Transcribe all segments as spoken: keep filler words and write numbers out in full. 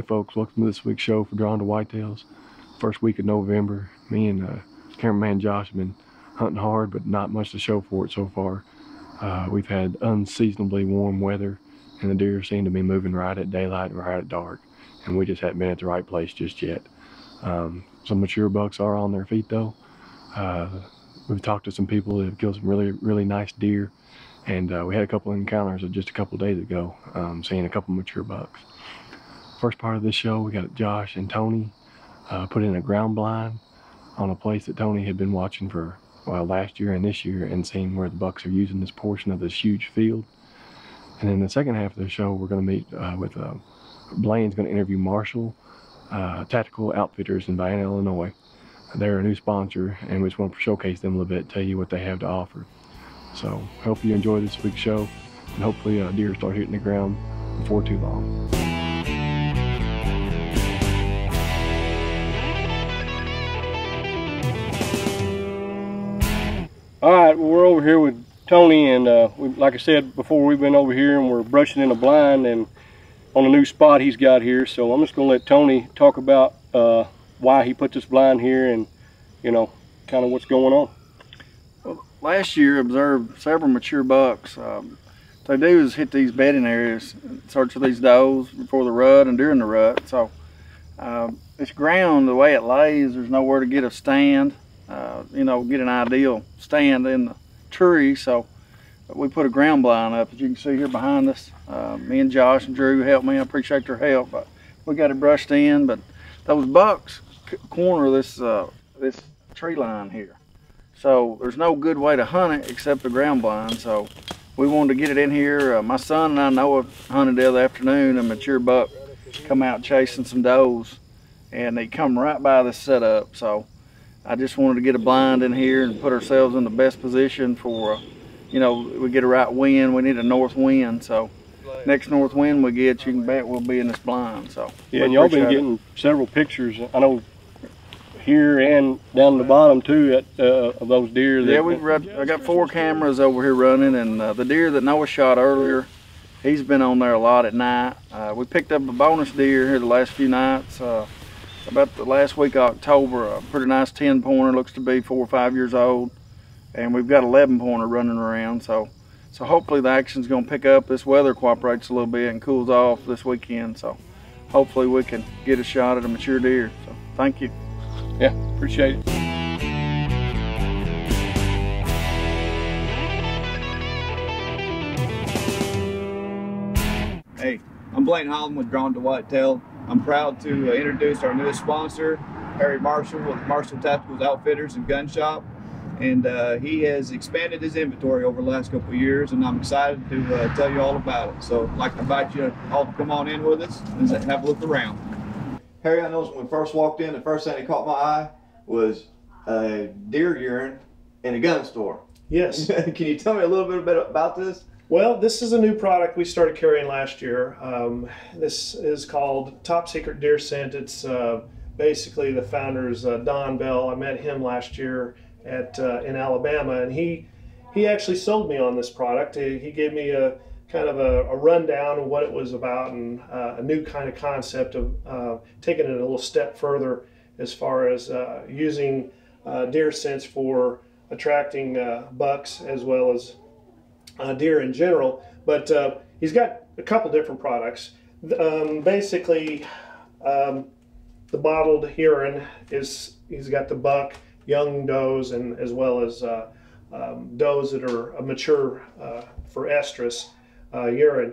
Hey folks, welcome to this week's show for Drawn to Whitetails. First week of November. Me and uh, cameraman Josh have been hunting hard, but not much to show for it so far. Uh, we've had unseasonably warm weather, and the deer seem to be moving right at daylight and right at dark, and we just haven't been at the right place just yet. Um, some mature bucks are on their feet though. Uh, we've talked to some people that have killed some really, really nice deer, and uh, we had a couple encounters just a couple days ago, um, seeing a couple mature bucks. First part of this show, we got Josh and Tony uh, put in a ground blind on a place that Tony had been watching for well, last year and this year, and seeing where the bucks are using this portion of this huge field. And in the second half of the show, we're going to meet uh, with uh, Blaine's going to interview Marshall uh, Tactical Outfitters in Vienna, Illinois. They're a new sponsor, and we just want to showcase them a little bit, tell you what they have to offer. So hope you enjoy this week's show, and hopefully uh, deer start hitting the ground before too long. All right, well, we're over here with Tony, and uh, we, like I said before, we've been over here and we're brushing in a blind and on a new spot he's got here. So I'm just going to let Tony talk about uh, why he put this blind here and, you know, kind of what's going on. Well, last year observed several mature bucks. Um, what they do is hit these bedding areas, search for these does before the rut and during the rut. So uh, this ground, the way it lays, there's nowhere to get a stand. Uh, you know, get an ideal stand in the tree, so we put a ground blind up, as you can see here behind us. Uh, me and Josh and Drew helped me. I appreciate their help, but we got it brushed in. But those bucks corner this uh, this tree line here, so there's no good way to hunt it except the ground blind. So we wanted to get it in here. Uh, my son and I, Noah, hunted the other afternoon. A mature buck come out chasing some does, and they come right by this setup. So I just wanted to get a blind in here and put ourselves in the best position for, uh, you know, we get a right wind. We need a north wind. So next north wind we get, you can bet we'll be in this blind. So yeah, and y'all been getting it. Several pictures. I know here and down the bottom too at, uh, of those deer. That, yeah, we've run, I got four cameras over here running, and uh, the deer that Noah shot earlier, he's been on there a lot at night. Uh, we picked up a bonus deer here the last few nights. Uh, About the last week of October, a pretty nice ten pointer, looks to be four or five years old. And we've got eleven pointer running around. So so hopefully the action's gonna pick up. This weather cooperates a little bit and cools off this weekend. So hopefully we can get a shot at a mature deer. So thank you. Yeah, appreciate it. Hey, I'm Blaine Holland with Drawn to Whitetail. I'm proud to uh, introduce our newest sponsor, Harry Marshall with Marshall Tactical Outfitters and Gun Shop. And uh, he has expanded his inventory over the last couple of years, and I'm excited to uh, tell you all about it. So I'd like to invite you all to come on in with us and have a look around. Harry, I noticed when we first walked in, the first thing that caught my eye was uh, deer urine in a gun store. Yes. Can you tell me a little bit about this? Well, this is a new product we started carrying last year. Um, this is called Top Secret Deer Scent. It's uh, basically the founder's uh, Don Bell. I met him last year at uh, in Alabama, and he he actually sold me on this product. He, he gave me a kind of a, a rundown of what it was about, and uh, a new kind of concept of uh, taking it a little step further as far as uh, using uh, deer scents for attracting uh, bucks as well as Uh, deer in general. But uh, he's got a couple different products. Um, basically, um, the bottled urine is, he's got the buck, young does, and as well as uh, um, does that are mature uh, for estrus uh, urine.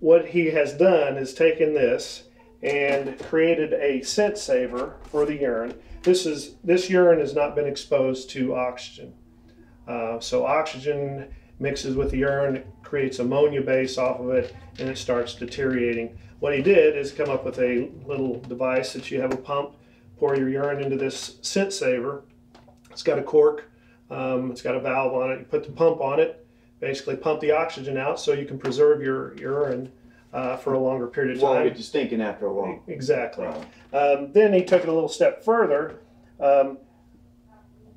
What he has done is taken this and created a scent saver for the urine. This is this urine has not been exposed to oxygen. Uh, so oxygen mixes with the urine, it creates ammonia base off of it, and it starts deteriorating. What he did is come up with a little device that you have a pump, pour your urine into this scent saver. It's got a cork, um, it's got a valve on it. You put the pump on it, basically pump the oxygen out so you can preserve your urine uh, for a longer period of time. Well, it's stinking after a while. Exactly. Wow. Um, then he took it a little step further. Um,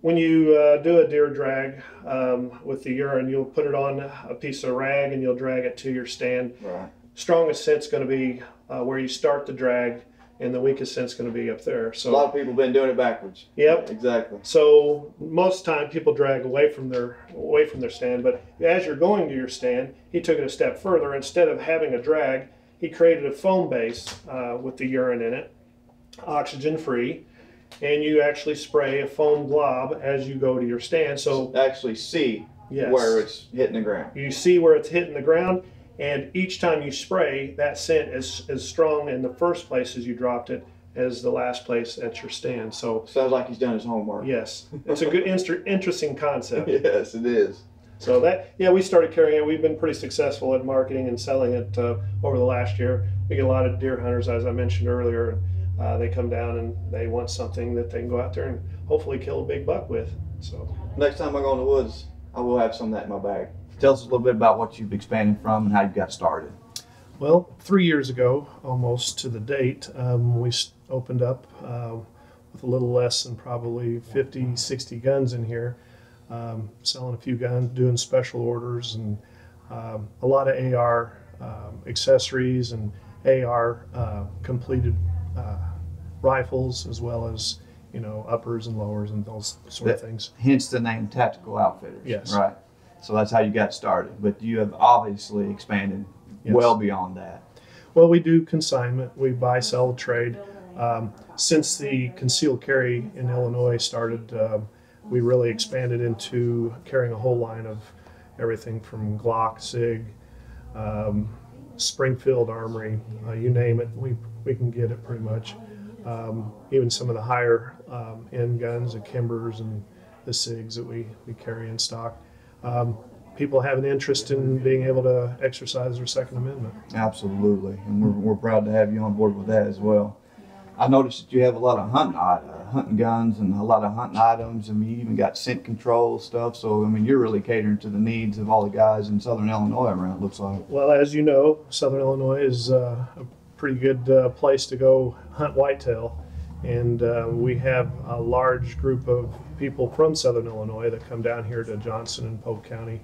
When you uh, do a deer drag um, with the urine, you'll put it on a piece of rag and you'll drag it to your stand. Right. Strongest scent's going to be uh, where you start the drag, and the weakest scent's going to be up there. So a lot of people have been doing it backwards. Yep, exactly. So most time people drag away from their away from their stand, but as you're going to your stand, he took it a step further. Instead of having a drag, he created a foam base uh, with the urine in it, oxygen free, and you actually spray a foam glob as you go to your stand. So actually see yes. where it's hitting the ground. You see where it's hitting the ground. And each time you spray, that scent is as strong in the first place as you dropped it as the last place at your stand. So sounds like he's done his homework. Yes, it's a good, interesting concept. Yes, it is. So that, yeah, we started carrying it. We've been pretty successful at marketing and selling it uh, over the last year. We get a lot of deer hunters, as I mentioned earlier. Uh, they come down and they want something that they can go out there and hopefully kill a big buck with. So next time I go in the woods, I will have some of that in my bag. Tell us a little bit about what you've expanded from and how you got started. Well, three years ago, almost to the date, um, we opened up um, with a little less than probably fifty, sixty guns in here, um, selling a few guns, doing special orders, and um, a lot of A R um, accessories and A R uh, completed uh, rifles, as well as, you know, uppers and lowers and those sort that, of things. Hence the name Tactical Outfitters. Yes. Right. So that's how you got started, but you have obviously expanded yes. well beyond that. Well, we do consignment, we buy, sell, trade. Um, since the concealed carry in Illinois started, uh, we really expanded into carrying a whole line of everything from Glock, SIG, um, Springfield Armory, uh, you name it, we, we can get it pretty much. Um, even some of the higher um, end guns, the Kimbers and the SIGs that we, we carry in stock. Um, people have an interest in being able to exercise their Second Amendment. Absolutely, and we're, we're proud to have you on board with that as well. I noticed that you have a lot of hunting, uh, hunting guns and a lot of hunting items. I mean, you even got scent control stuff, so I mean, you're really catering to the needs of all the guys in Southern Illinois around, it looks like. Well, as you know, Southern Illinois is uh, a pretty good uh, place to go hunt whitetail. And uh, we have a large group of people from Southern Illinois that come down here to Johnson and Polk County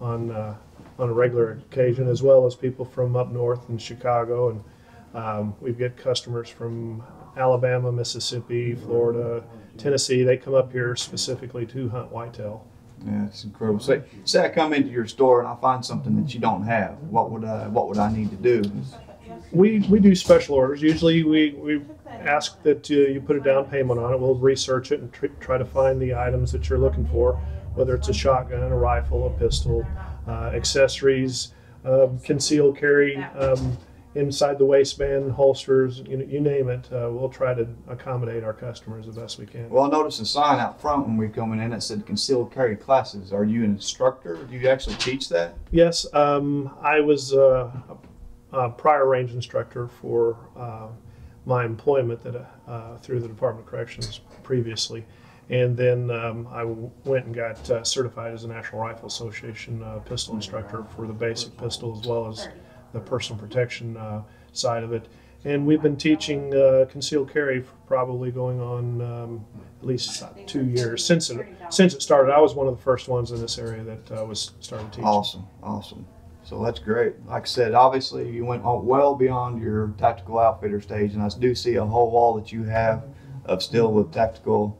on uh, on a regular occasion, as well as people from up north in Chicago. And um, we get customers from Alabama, Mississippi, Florida, Tennessee. They come up here specifically to hunt whitetail. Yeah, it's incredible. Say, say I come into your store and I find something that you don't have. What would I, what would I need to do? We, we do special orders. Usually we, we ask that uh, you put a down payment on it. We'll research it and tr try to find the items that you're looking for, whether it's a shotgun, a rifle, a pistol, uh, accessories, uh, concealed carry, um, inside the waistband, holsters, you, you name it. Uh, we'll try to accommodate our customers the best we can. Well, I noticed a sign out front when we were coming in that said concealed carry classes. Are you an instructor? Do you actually teach that? Yes, um, I was uh, a Uh, prior range instructor for uh, my employment that uh, through the Department of Corrections previously, and then um, I w went and got uh, certified as a National Rifle Association uh, pistol instructor for the basic pistol as well as the personal protection uh, side of it. And we've been teaching uh, concealed carry for probably going on um, at least two years since it since it started. I was one of the first ones in this area that uh, was starting teaching. Awesome, awesome. So that's great. Like I said, obviously you went well beyond your Tactical Outfitter stage, and I do see a whole wall that you have of still with tactical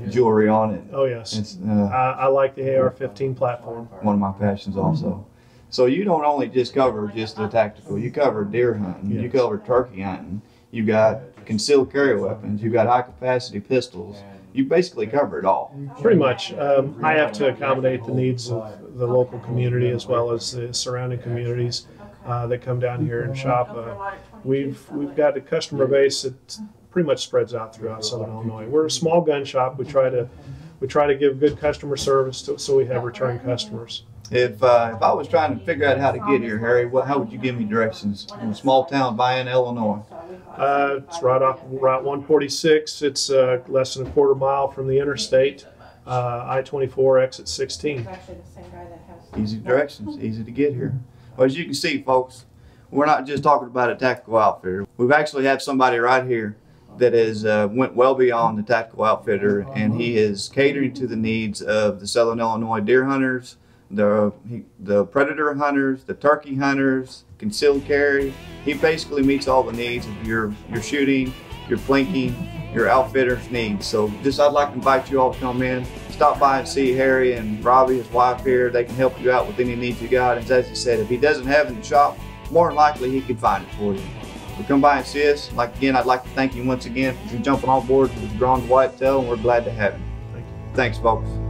yeah. jewelry on it. Oh yes, it's, uh, I, I like the A R fifteen platform. One of my passions also. Mm-hmm. So you don't only just cover just the tactical. You cover deer hunting. Yes. You cover turkey hunting. You got concealed carry weapons. You got high capacity pistols. You basically cover it all. Pretty much. Um, I have to accommodate the needs of the local community as well as the surrounding communities uh, that come down here and shop. Uh, we've we've got a customer base that pretty much spreads out throughout Southern Illinois. We're a small gun shop. We try to we try to give good customer service to, so we have return customers. If uh, if I was trying to figure out how to get here, Harry, what how would you give me directions in a small town, Vienna, Illinois? Uh, it's right off Route one forty-six. It's uh, less than a quarter mile from the interstate, uh, I twenty-four exit sixteen. Easy directions, easy to get here. Well, as you can see, folks, we're not just talking about a Tactical Outfitter. We've actually have somebody right here that has uh, went well beyond the Tactical Outfitter, and he is catering to the needs of the Southern Illinois deer hunters, the the predator hunters, the turkey hunters, concealed carry. He basically meets all the needs of your your shooting, your plinking, your outfitters' needs. So just I'd like to invite you all to come in, stop by and see Harry and Robbie, his wife here. They can help you out with any needs you got. And as he said, if he doesn't have it in the shop, more than likely he can find it for you. So come by and see us. Like again, I'd like to thank you once again for jumping on board with Drawn to Whitetail, and we're glad to have you. Thank you. Thanks, folks.